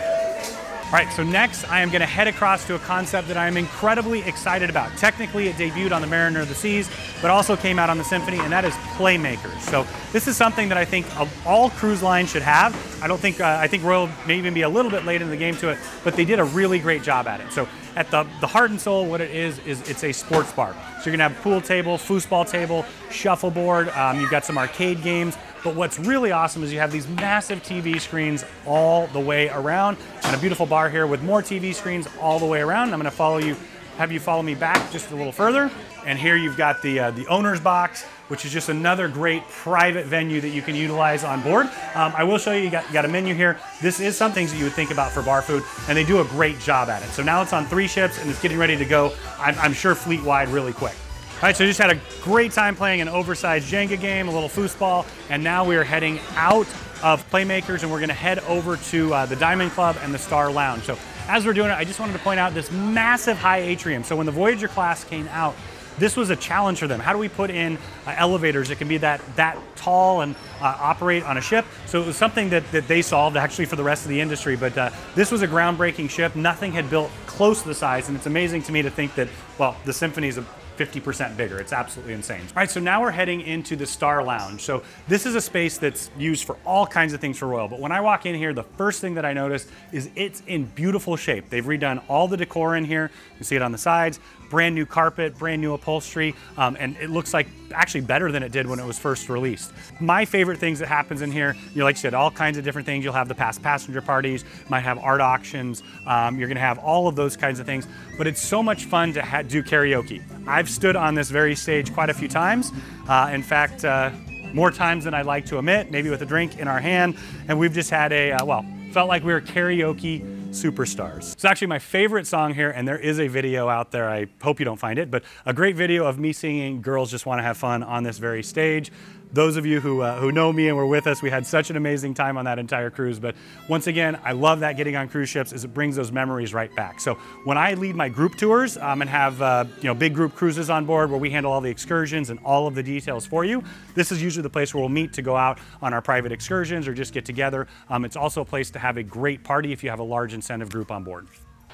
All right, so next I am gonna head across to a concept that I am incredibly excited about. Technically, it debuted on the Mariner of the Seas, but also came out on the Symphony, and that is Playmakers. So this is something that I think all cruise lines should have. I don't think, uh, I think Royal may even be a little bit late in the game to it, but they did a really great job at it. So at the, the heart and soul, what it is, is it's a sports bar. So you're gonna have pool table, foosball table, shuffleboard, um, you've got some arcade games. But what's really awesome is you have these massive T V screens all the way around, and a beautiful bar here with more T V screens all the way around. I'm gonna follow you, have you follow me back just a little further. And here you've got the, uh, the owner's box, which is just another great private venue that you can utilize on board. Um, I will show you, you got, you got a menu here. This is some things that you would think about for bar food, and they do a great job at it. So now it's on three ships and it's getting ready to go, I'm, I'm sure fleet-wide really quick. All right, so just had a great time playing an oversized Jenga game, a little foosball, and now we are heading out of Playmakers and we're gonna head over to uh, the Diamond Club and the Star Lounge. So as we're doing it, I just wanted to point out this massive high atrium. So when the Voyager class came out, this was a challenge for them. How do we put in uh, elevators that can be that, that tall and uh, operate on a ship? So it was something that, that they solved actually for the rest of the industry, but uh, this was a groundbreaking ship. Nothing had built close to the size, and it's amazing to me to think that, well, the Symphony is a fifty percent bigger. It's absolutely insane. All right, so now we're heading into the Star Lounge. So this is a space that's used for all kinds of things for Royal, but when I walk in here, the first thing that I notice is it's in beautiful shape. They've redone all the decor in here. You see it on the sides, brand new carpet, brand new upholstery, um, and it looks like actually better than it did when it was first released. My favorite things that happens in here, you know, like I said, all kinds of different things. You'll have the past passenger parties, might have art auctions, um, you're gonna have all of those kinds of things, but it's so much fun to ha do karaoke. I've stood on this very stage quite a few times. Uh, in fact, uh, more times than I'd like to admit, maybe with a drink in our hand, and we've just had a, uh, well, felt like we were karaoke superstars. It's actually my favorite song here, and there is a video out there, I hope you don't find it, but a great video of me singing Girls Just Want to Have Fun on this very stage. Those of you who, uh, who know me and were with us, we had such an amazing time on that entire cruise. But once again, I love that getting on cruise ships is it brings those memories right back. So when I lead my group tours um, and have uh, you know, big group cruises on board where we handle all the excursions and all of the details for you, this is usually the place where we'll meet to go out on our private excursions or just get together. Um, it's also a place to have a great party if you have a large incentive group on board.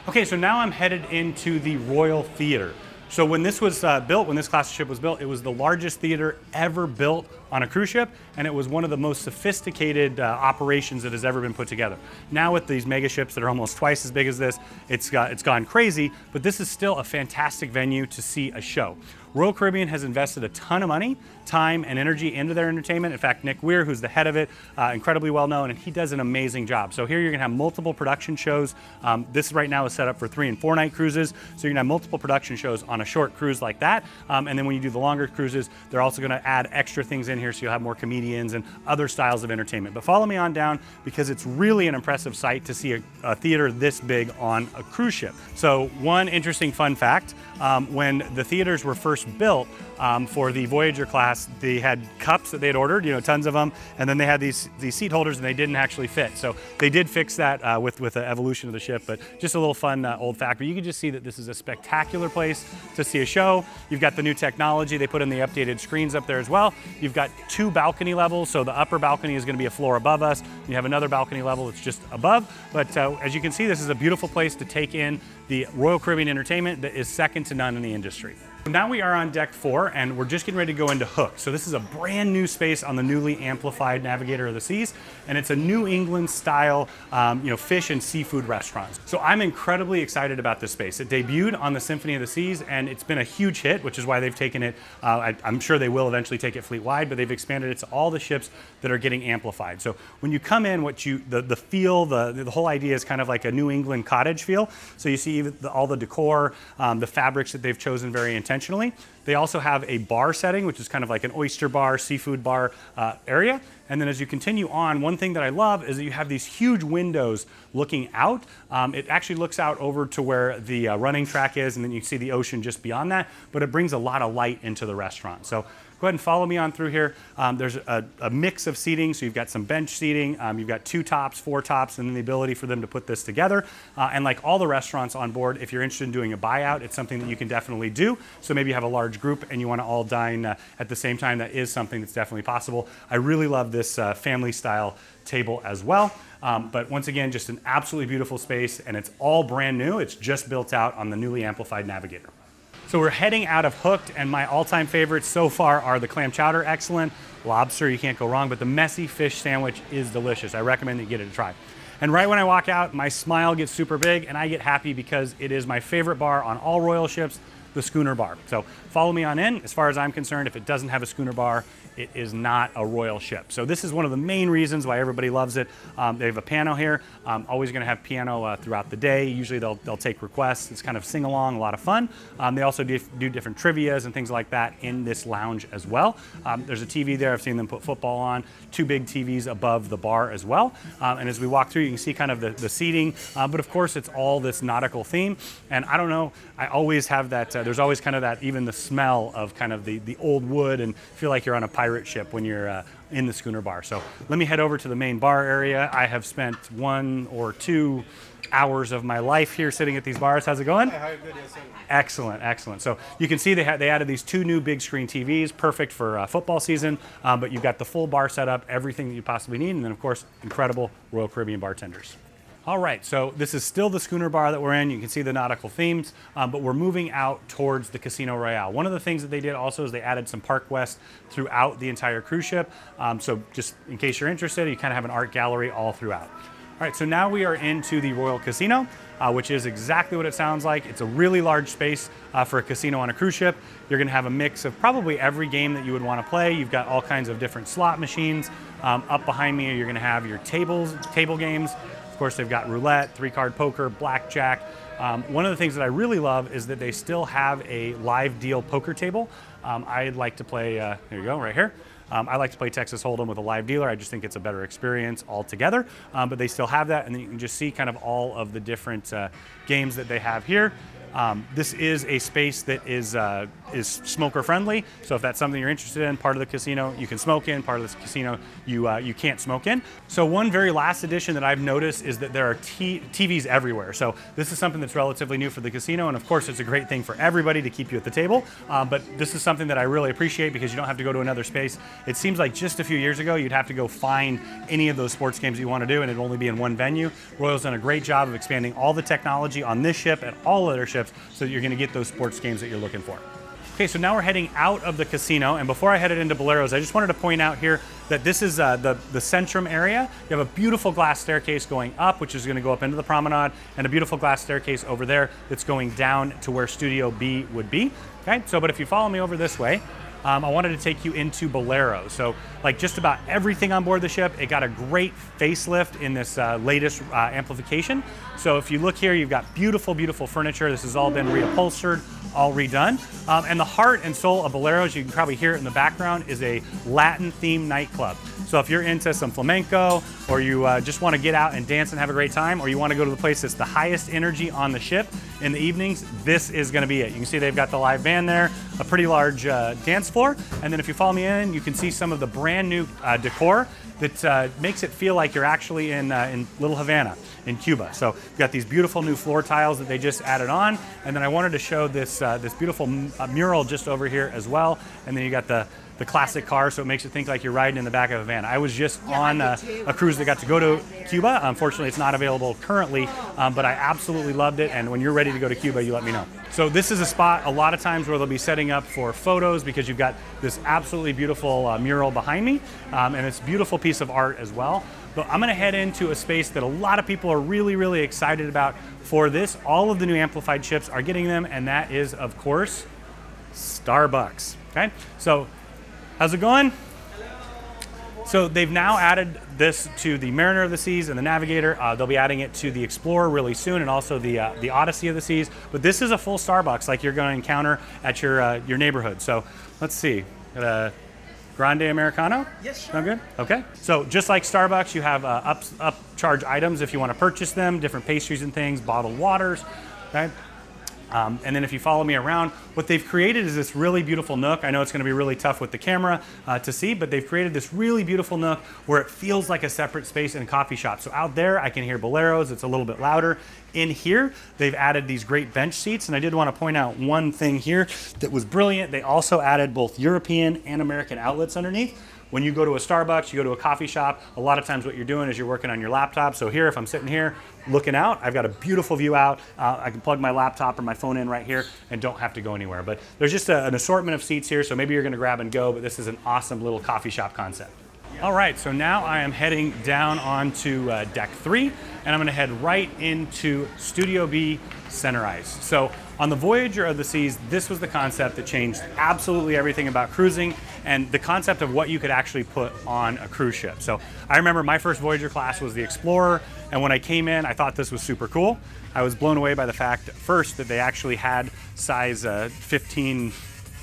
Okay, so now I'm headed into the Royal Theater. So when this was uh, built, when this class of ship was built, it was the largest theater ever built on a cruise ship, and it was one of the most sophisticated uh, operations that has ever been put together. Now with these mega ships that are almost twice as big as this, it's, got, it's gone crazy, but this is still a fantastic venue to see a show. Royal Caribbean has invested a ton of money, time, and energy into their entertainment. In fact, Nick Weir, who's the head of it, uh, incredibly well known, and he does an amazing job. So here you're gonna have multiple production shows. Um, this right now is set up for three and four night cruises. So you're gonna have multiple production shows on a short cruise like that. Um, and then when you do the longer cruises, they're also gonna add extra things in here so you'll have more comedians and other styles of entertainment. But follow me on down because it's really an impressive sight to see a, a theater this big on a cruise ship. So one interesting fun fact, um, when the theaters were first first built um, for the Voyager class, they had cups that they had ordered, you know, tons of them, and then they had these these seat holders, and they didn't actually fit. So they did fix that uh, with with the evolution of the ship, but just a little fun uh, old fact. But you can just see that this is a spectacular place to see a show. You've got the new technology. They put in the updated screens up there as well. You've got two balcony levels, so the upper balcony is going to be a floor above us. You have another balcony level that's just above. But uh, as you can see, this is a beautiful place to take in the Royal Caribbean entertainment that is second to none in the industry. Now we are on deck four, and we're just getting ready to go into Hook. So this is a brand new space on the newly amplified Navigator of the Seas, and it's a New England style, um, you know, fish and seafood restaurant. So I'm incredibly excited about this space. It debuted on the Symphony of the Seas, and it's been a huge hit, which is why they've taken it. Uh, I, I'm sure they will eventually take it fleet wide, but they've expanded it to all the ships that are getting amplified. So when you come in, what you the the feel, the the whole idea is kind of like a New England cottage feel. So you see the, all the decor, um, the fabrics that they've chosen very intentionally. They also have a bar setting, which is kind of like an oyster bar, seafood bar uh, area. And then as you continue on, one thing that I love is that you have these huge windows looking out. Um, it actually looks out over to where the uh, running track is, and then you see the ocean just beyond that, but it brings a lot of light into the restaurant. So go ahead and follow me on through here. Um, there's a, a mix of seating, so you've got some bench seating, um, you've got two tops, four tops, and then the ability for them to put this together. Uh, and like all the restaurants on board, if you're interested in doing a buyout, it's something that you can definitely do. So maybe you have a large group and you wanna all dine uh, at the same time, that is something that's definitely possible. I really love this uh, family style table as well. Um, but once again, just an absolutely beautiful space, and it's all brand new. It's just built out on the newly amplified Navigator. So we're heading out of Hooked, and my all-time favorites so far are the clam chowder, excellent. Lobster, you can't go wrong, but the messy fish sandwich is delicious. I recommend that you get it a try. And right when I walk out, my smile gets super big, and I get happy because it is my favorite bar on all Royal ships, the Schooner Bar. So follow me on in. As far as I'm concerned, if it doesn't have a Schooner Bar, it is not a Royal ship. So this is one of the main reasons why everybody loves it. Um, they have a piano here. Um, always gonna have piano uh, throughout the day. Usually they'll, they'll take requests. It's kind of sing along, a lot of fun. Um, they also do, do different trivias and things like that in this lounge as well. Um, there's a T V there. I've seen them put football on. Two big T Vs above the bar as well. Um, and as we walk through, you can see kind of the, the seating. Uh, but of course, it's all this nautical theme. And I don't know, I always have that, uh, there's always kind of that, even the smell of kind of the, the old wood, and feel like you're on a pirate pirate ship when you're uh, in the Schooner Bar. So let me head over to the main bar area. I have spent one or two hours of my life here sitting at these bars. How's it going? Hi, how good is it? Excellent, excellent. So you can see they, had, they added these two new big screen T Vs, perfect for uh, football season, um, but you've got the full bar setup, everything that you possibly need, and then of course, incredible Royal Caribbean bartenders. All right, so this is still the Schooner Bar that we're in. You can see the nautical themes, um, but we're moving out towards the Casino Royale. One of the things that they did also is they added some Park West throughout the entire cruise ship. Um, so just in case you're interested, you kind of have an art gallery all throughout. All right, so now we are into the Royal Casino, uh, which is exactly what it sounds like. It's a really large space uh, for a casino on a cruise ship. You're gonna have a mix of probably every game that you would wanna play. You've got all kinds of different slot machines. Um, up behind me, you're gonna have your tables, table games. Of course, they've got roulette, three-card poker, blackjack. Um, one of the things that I really love is that they still have a live deal poker table. Um, I'd like to play, uh, there you go, right here. Um, I like to play Texas Hold'em with a live dealer. I just think it's a better experience altogether, um, but they still have that, and then you can just see kind of all of the different uh, games that they have here. Um, this is a space that is uh, is smoker friendly, so if that's something you're interested in, part of the casino you can smoke in, part of the casino you uh, you can't smoke in. So one very last addition that I've noticed is that there are T Vs everywhere. So this is something that's relatively new for the casino, and of course it's a great thing for everybody to keep you at the table, um, but this is something that I really appreciate because you don't have to go to another space. It seems like just a few years ago you'd have to go find any of those sports games you want to do, and it'd only be in one venue. Royal's done a great job of expanding all the technology on this ship and all other ships, so that you're going to get those sports games that you're looking for. Okay, so now we're heading out of the casino, and before I headed into Bolero's, I just wanted to point out here that this is uh, the, the Centrum area. You have a beautiful glass staircase going up, which is gonna go up into the promenade, and a beautiful glass staircase over there that's going down to where Studio B would be. Okay, so but if you follow me over this way, Um, I wanted to take you into Bolero. So like just about everything on board the ship, it got a great facelift in this uh, latest uh, amplification. So if you look here, you've got beautiful, beautiful furniture. This has all been reupholstered, all redone. Um, and the heart and soul of Bolero, as you can probably hear it in the background, is a Latin-themed nightclub. So if you're into some flamenco, or you uh, just wanna get out and dance and have a great time, or you wanna go to the place that's the highest energy on the ship, in the evenings, this is gonna be it. You can see they've got the live band there, a pretty large uh, dance floor, and then if you follow me in, you can see some of the brand new uh, decor that uh, makes it feel like you're actually in, uh, in Little Havana, in Cuba. So we've got these beautiful new floor tiles that they just added on, and then I wanted to show this, uh, this beautiful m uh, mural just over here as well, and then you got the the classic car, so it makes you think like you're riding in the back of a van. I was just yeah, on a, a cruise that got to go to Cuba. Unfortunately, it's not available currently, um, but I absolutely loved it, and when you're ready to go to Cuba, you let me know. So this is a spot a lot of times where they'll be setting up for photos because you've got this absolutely beautiful uh, mural behind me, um, and it's a beautiful piece of art as well. But I'm gonna head into a space that a lot of people are really, really excited about for this. All of the new amplified chips are getting them, and that is, of course, Starbucks, okay? So. How's it going? Hello. So they've now added this to the Mariner of the Seas and the Navigator. Uh, they'll be adding it to the Explorer really soon, and also the uh, the Odyssey of the Seas. But this is a full Starbucks like you're going to encounter at your uh, your neighborhood. So let's see. Got a grande americano? Yes, sure. Sound good? Okay. So just like Starbucks, you have uh, up upcharge items if you want to purchase them, different pastries and things, bottled waters, right? Um, and then if you follow me around, what they've created is this really beautiful nook. I know it's going to be really tough with the camera uh, to see, but they've created this really beautiful nook where it feels like a separate space in a coffee shop. So out there, I can hear boleros. It's a little bit louder. In here, they've added these great bench seats, and I did want to point out one thing here that was brilliant. They also added both European and American outlets underneath. When you go to a Starbucks, you go to a coffee shop, a lot of times what you're doing is you're working on your laptop. So here, if I'm sitting here looking out, I've got a beautiful view out. Uh, I can plug my laptop or my phone in right here and don't have to go anywhere. But there's just a, an assortment of seats here, so maybe you're gonna grab and go, but this is an awesome little coffee shop concept. All right, so now I am heading down onto uh, deck three, and I'm gonna head right into Studio B Center Ice. So on the Voyager of the Seas, this was the concept that changed absolutely everything about cruising and the concept of what you could actually put on a cruise ship. So I remember my first Voyager class was the Explorer, and when I came in, I thought this was super cool. I was blown away by the fact, first, that they actually had size uh, fifteen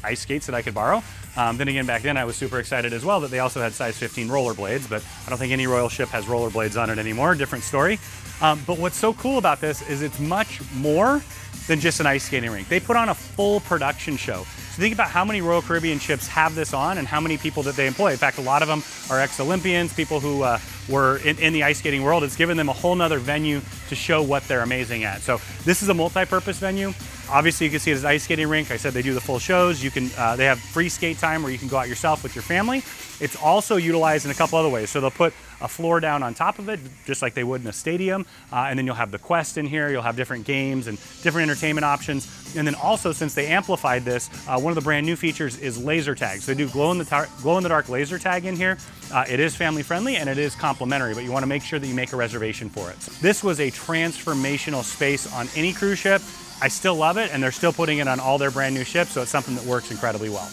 ice skates that I could borrow. Um, then again, back then I was super excited as well that they also had size fifteen rollerblades, but I don't think any royal ship has rollerblades on it anymore, different story. Um, but what's so cool about this is it's much more than just an ice skating rink. They put on a full production show. So think about how many Royal Caribbean ships have this on and how many people that they employ. In fact, a lot of them are ex-Olympians, people who uh, were in, in the ice skating world. It's given them a whole nother venue to show what they're amazing at. So this is a multi-purpose venue. Obviously, you can see it as an ice skating rink. I said they do the full shows. You can, uh, they have free skate time where you can go out yourself with your family. It's also utilized in a couple other ways. So they'll put a floor down on top of it, just like they would in a stadium. Uh, and then you'll have the Quest in here. You'll have different games and different entertainment options. And then also, since they amplified this, uh, one of the brand new features is laser tags. So they do glow in the, glow in the dark laser tag in here. Uh, it is family friendly and it is complimentary, but you want to make sure that you make a reservation for it. This was a transformational space on any cruise ship. I still love it, and they're still putting it on all their brand new ships, so it's something that works incredibly well.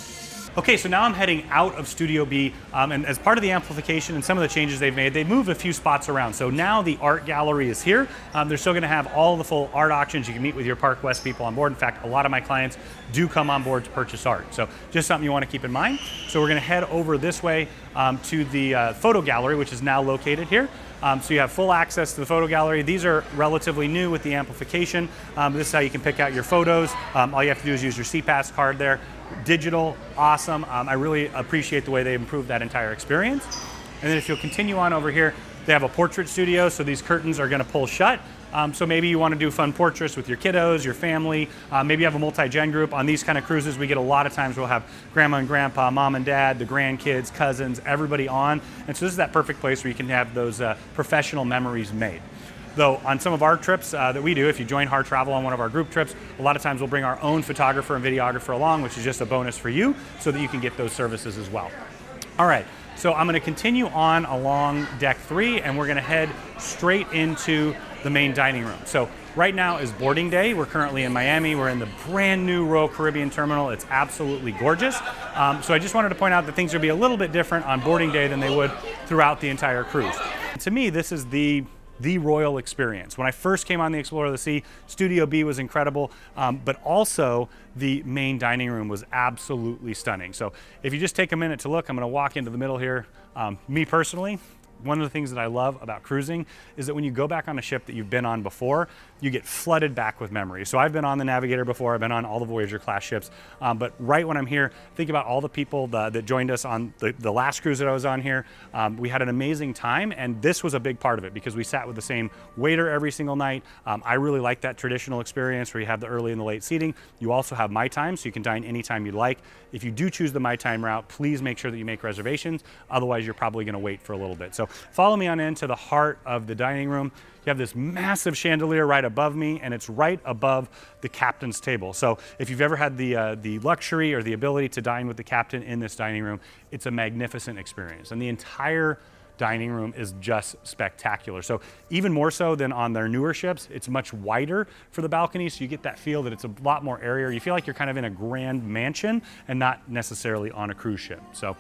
Okay, so now I'm heading out of Studio B, um, and as part of the amplification and some of the changes they've made, they moved a few spots around. So now the art gallery is here. Um, they're still gonna have all the full art auctions. You can meet with your Park West people on board. In fact, a lot of my clients do come on board to purchase art. So just something you wanna keep in mind. So we're gonna head over this way um, to the uh, photo gallery, which is now located here. Um, so you have full access to the photo gallery. These are relatively new with the amplification. Um, this is how you can pick out your photos. Um, all you have to do is use your C pass card there. Digital, awesome. Um, I really appreciate the way they improved that entire experience. And then if you'll continue on over here, they have a portrait studio, so these curtains are gonna pull shut. Um, so maybe you wanna do fun portraits with your kiddos, your family, uh, maybe you have a multi-gen group. On these kind of cruises, we get a lot of times we'll have grandma and grandpa, mom and dad, the grandkids, cousins, everybody on. And so this is that perfect place where you can have those uh, professional memories made. Though on some of our trips uh, that we do, if you join Harr Travel on one of our group trips, a lot of times we'll bring our own photographer and videographer along, which is just a bonus for you so that you can get those services as well. All right, so I'm gonna continue on along deck three, and we're gonna head straight into the main dining room. So right now is boarding day. We're currently in Miami. We're in the brand new Royal Caribbean terminal. It's absolutely gorgeous. Um, so I just wanted to point out that things will be a little bit different on boarding day than they would throughout the entire cruise. To me, this is the the Royal experience. When I first came on the Explorer of the Sea, Studio B was incredible, um, but also the main dining room was absolutely stunning. So if you just take a minute to look, I'm gonna walk into the middle here. Um, me personally, one of the things that I love about cruising is that when you go back on a ship that you've been on before, you get flooded back with memories. So I've been on the Navigator before, I've been on all the Voyager class ships, um, but right when I'm here, think about all the people the, that joined us on the, the last cruise that I was on here. Um, we had an amazing time, and this was a big part of it because we sat with the same waiter every single night. Um, I really like that traditional experience where you have the early and the late seating. You also have my time, so you can dine anytime you like. If you do choose the my time route, please make sure that you make reservations. Otherwise, you're probably going to wait for a little bit. So follow me on into the heart of the dining room. You have this massive chandelier right above me, and it's right above the captain's table. So if you've ever had the, uh, the luxury or the ability to dine with the captain in this dining room, it's a magnificent experience. And the entire dining room is just spectacular. So even more so than on their newer ships, it's much wider for the balcony, so you get that feel that it's a lot more area. You feel like you're kind of in a grand mansion and not necessarily on a cruise ship. So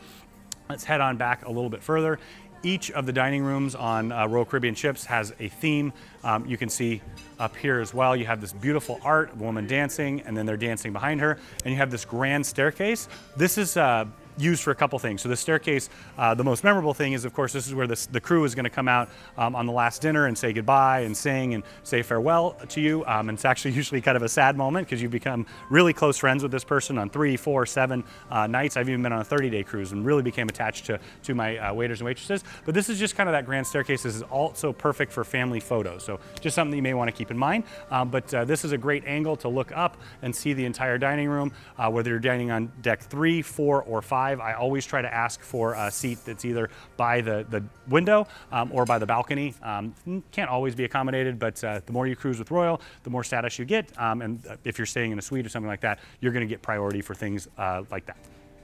let's head on back a little bit further. Each of the dining rooms on uh, Royal Caribbean ships has a theme. Um, you can see up here as well, you have this beautiful art of a woman dancing, and then they're dancing behind her, and you have this grand staircase. This is uh, used for a couple things. So the staircase, uh, the most memorable thing is, of course, this is where this, the crew is going to come out um, on the last dinner and say goodbye and sing and say farewell to you. Um, and it's actually usually kind of a sad moment because you've become really close friends with this person on three, four, seven uh, nights. I've even been on a thirty day cruise and really became attached to, to my uh, waiters and waitresses. But this is just kind of that grand staircase. This is also perfect for family photos. So just something that you may want to keep in mind. Um, but uh, this is a great angle to look up and see the entire dining room, uh, whether you're dining on deck three, four, or five. I always try to ask for a seat that's either by the, the window um, or by the balcony. Um, can't always be accommodated, but uh, the more you cruise with Royal, the more status you get. Um, and if you're staying in a suite or something like that, you're going to get priority for things uh, like that.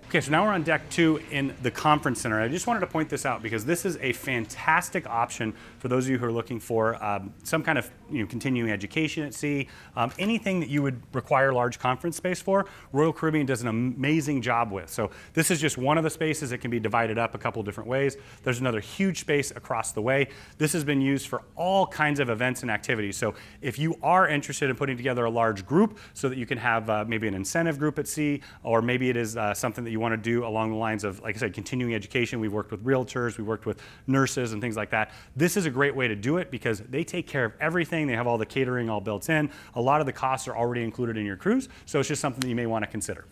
Okay, so now we're on deck two in the conference center. I just wanted to point this out because this is a fantastic option for those of you who are looking for um, some kind of you know, continuing education at sea, um, anything that you would require large conference space for, Royal Caribbean does an amazing job with. So this is just one of the spaces. It can be divided up a couple different ways. There's another huge space across the way. This has been used for all kinds of events and activities. So if you are interested in putting together a large group so that you can have uh, maybe an incentive group at sea, or maybe it is uh, something that you want to do along the lines of, like I said, continuing education. We've worked with realtors, we've worked with nurses and things like that. This is a great way to do it because they take care of everything. They have all the catering all built in. A lot of the costs are already included in your cruise, so it's just something that you may want to consider.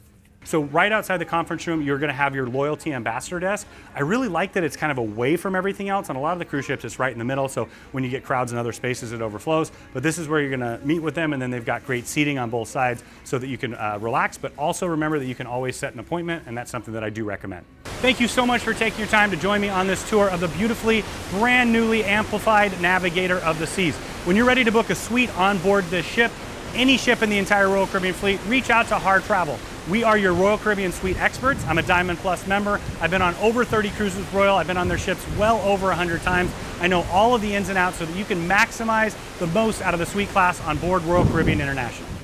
So right outside the conference room, you're going to have your loyalty ambassador desk. I really like that it's kind of away from everything else. On a lot of the cruise ships, it's right in the middle, so when you get crowds in other spaces, it overflows. But this is where you're going to meet with them, and then they've got great seating on both sides so that you can uh, relax. But also remember that you can always set an appointment, and that's something that I do recommend. Thank you so much for taking your time to join me on this tour of the beautifully, brand newly amplified Navigator of the Seas. When you're ready to book a suite on board this ship, any ship in the entire Royal Caribbean fleet, reach out to Harr Travel. We are your Royal Caribbean Suite experts. I'm a Diamond Plus member. I've been on over thirty cruises with Royal. I've been on their ships well over one hundred times. I know all of the ins and outs so that you can maximize the most out of the suite class on board Royal Caribbean International.